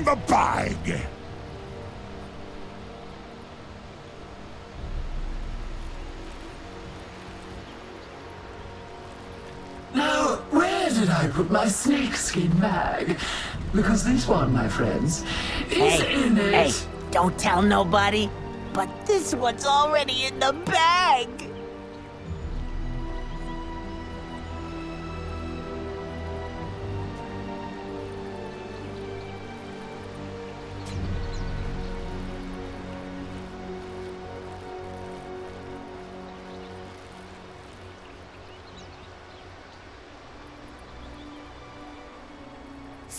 in the bag! Now, where did I put my snakeskin bag? Because this one, my friends, is in it. Hey, don't tell nobody, but this one's already in the bag.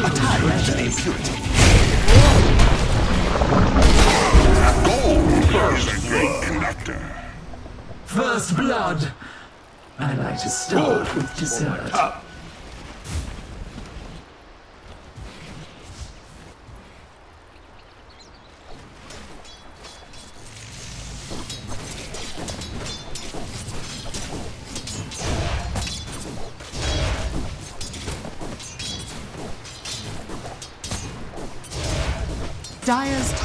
A tyrant to the impurity. Gold is a great conductor. First blood. I like to start with dessert. Dire's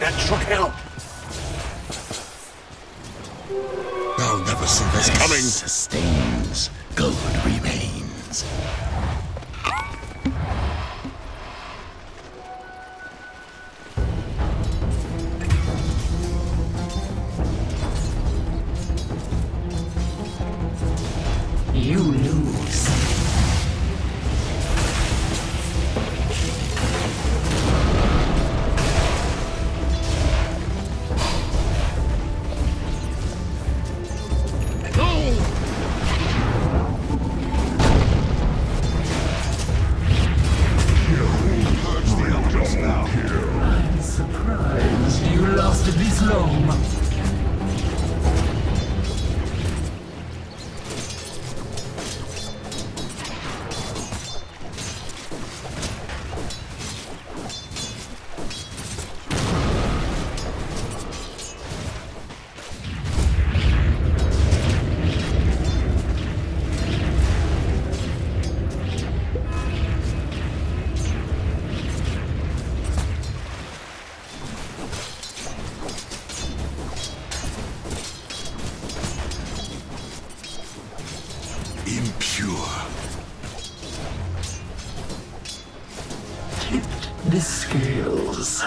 That should help. I'll never see this coming. Sustains. Gold remains. You lose. The scales.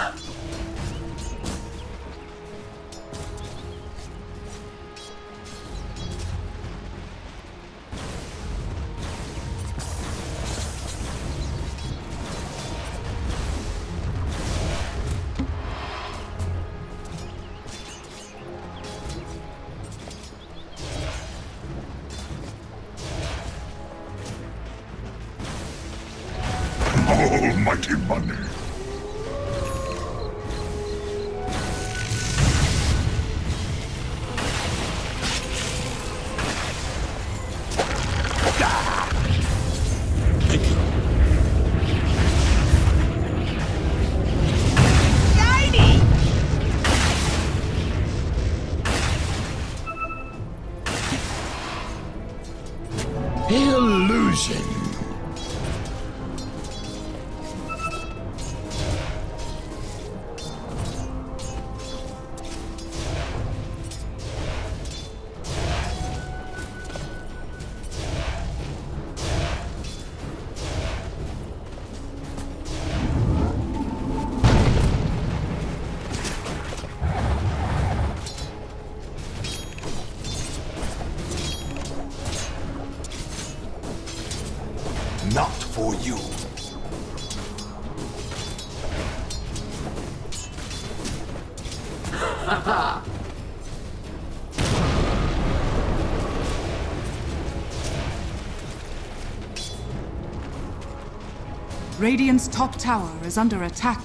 almighty money. Illusion. Not for you. Ha Radiant's top tower is under attack.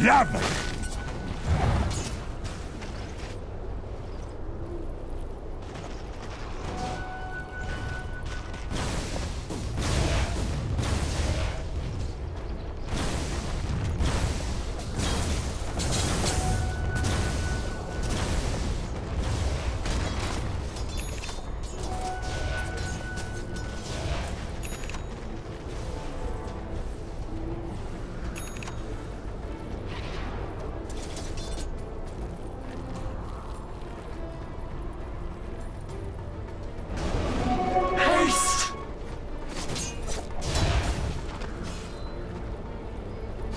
Love.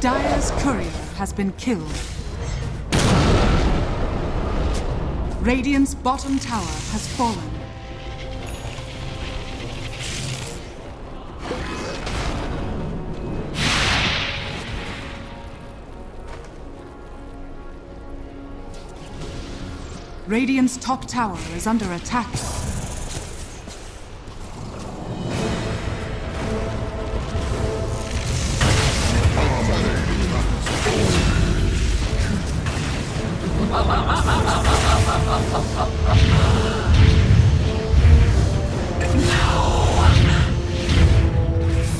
Dire's courier has been killed. Radiant's bottom tower has fallen. Radiant's top tower is under attack.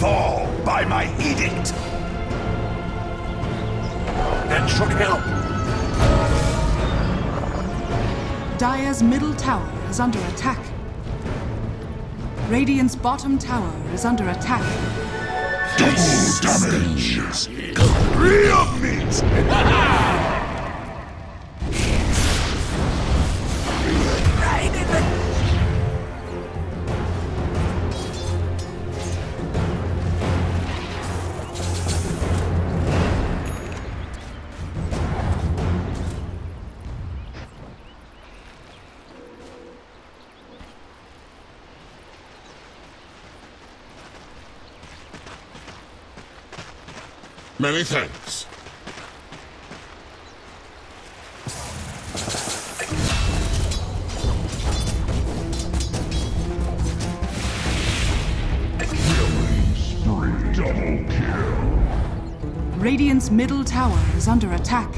Fall by my edict. That should help. Dire's middle tower is under attack. Radiant's bottom tower is under attack. Double damage. Three of me. Many thanks. Double kill. Radiant's middle tower is under attack.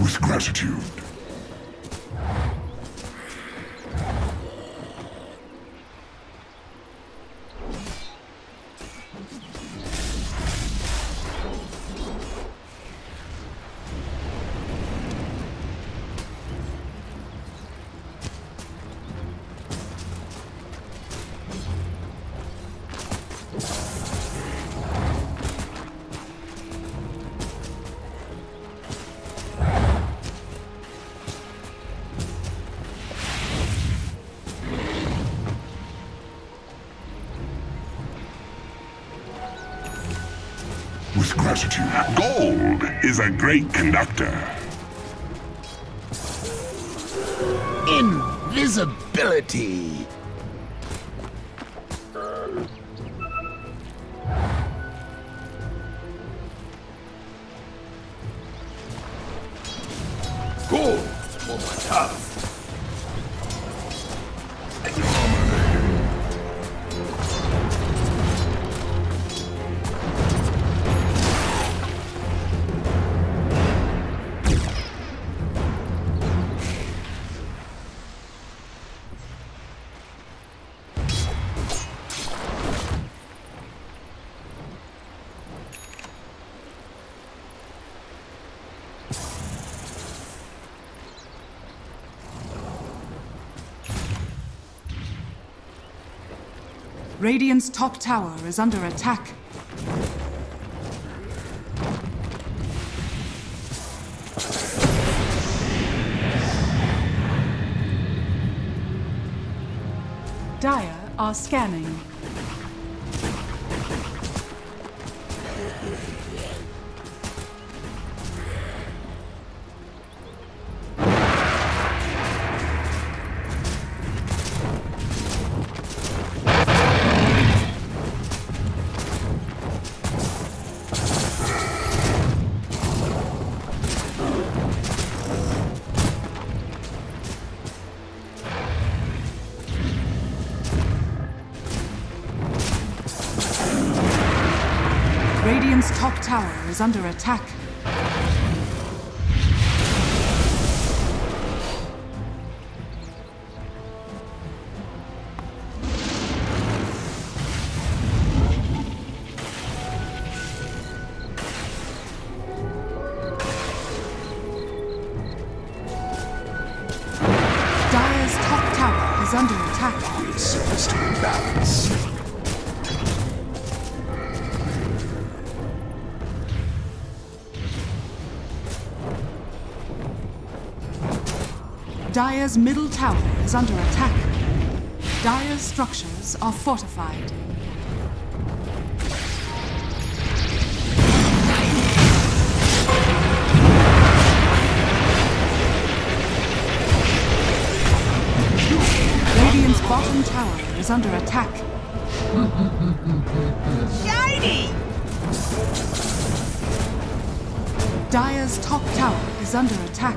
With gratitude. With gratitude. Gold is a great conductor. Invisibility. Gold for my task. Radiant's top tower is under attack. Dire are scanning. Radiant's top tower is under attack. Dire's top tower is under attack. We're supposed to balance. Dire's middle tower is under attack. Dire's structures are fortified. Radiant's bottom tower is under attack. Shiny! Dire's top tower is under attack.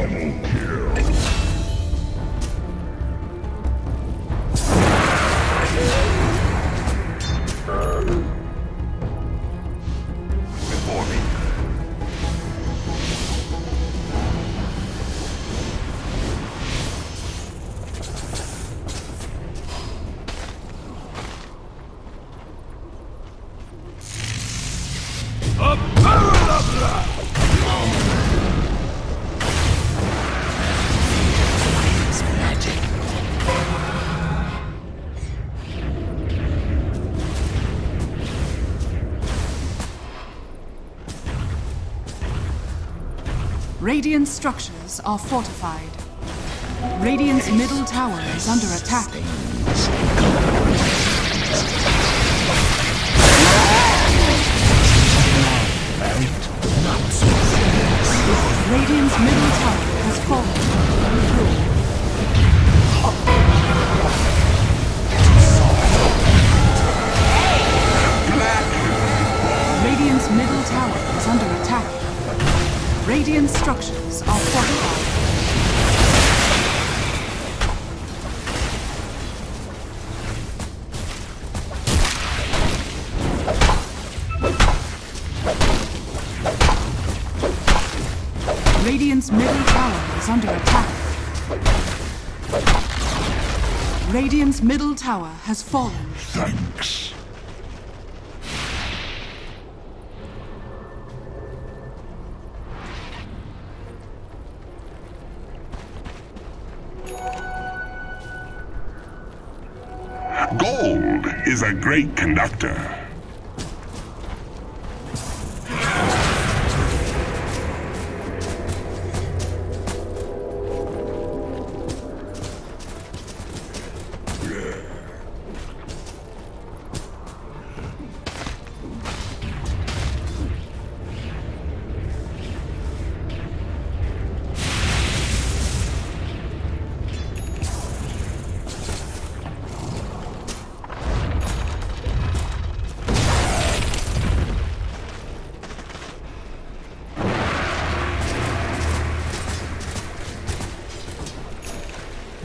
Double kill. Radiant structures are fortified. Radiant's middle tower is under attack. Radiant's middle tower has fallen. Radiant's middle tower is under attack. Radiant structures are fortified. Radiant's middle tower is under attack. Radiant's middle tower has fallen. Thanks. Gold is a great conductor.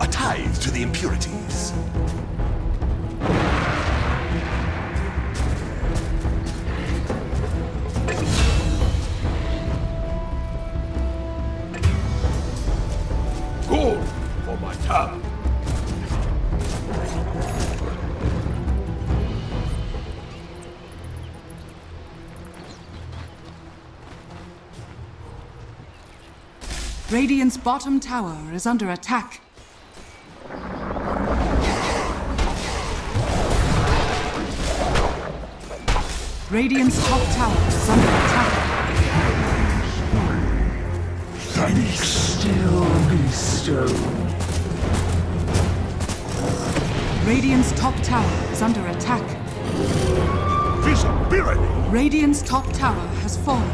A tithe to the impurities. Radiant's bottom tower is under attack. Radiant's top tower is under attack. Thanks. Still bestowed. Radiant's top tower is under attack. Visibility. Radiant's top tower has fallen.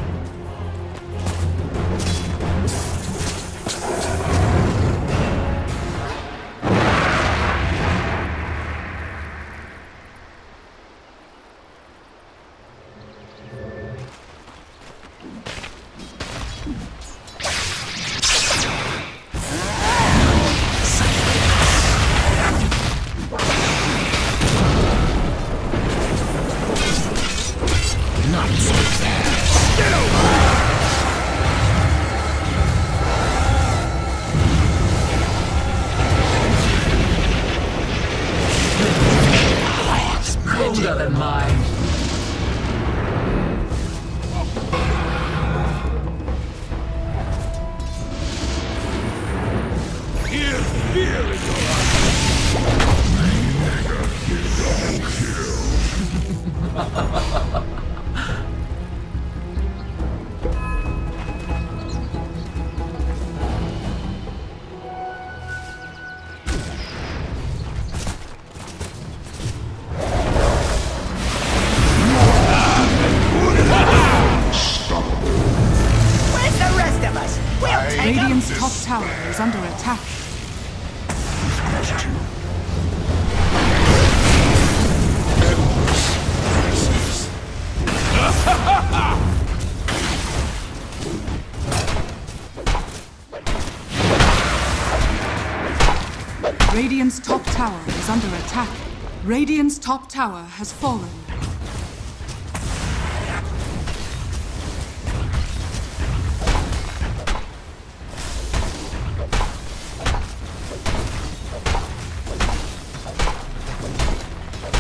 Radiant's top tower is under attack. Radiant's top tower has fallen.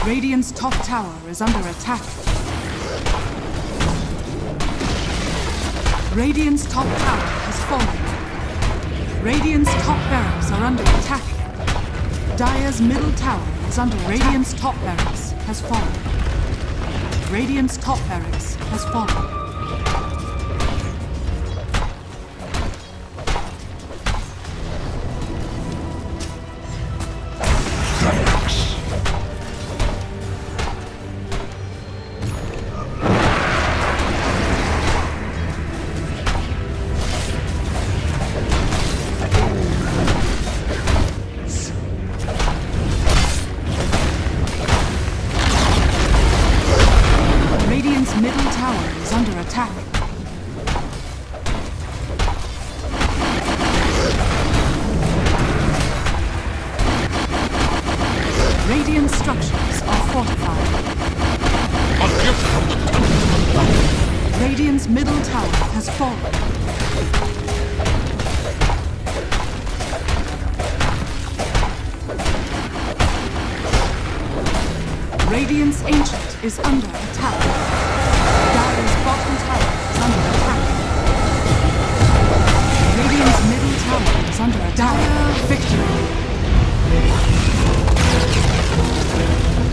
Radiant's top tower is under attack. Radiant's top tower has fallen. Radiant's top barracks are under attack. Dire's middle tower is under attack. Radiant's top barracks has fallen. Radiant's top barracks has fallen. Radiant's Ancient is under attack. Dire's bottom tower is under attack. Radiant's middle tower is under attack. Dire victory.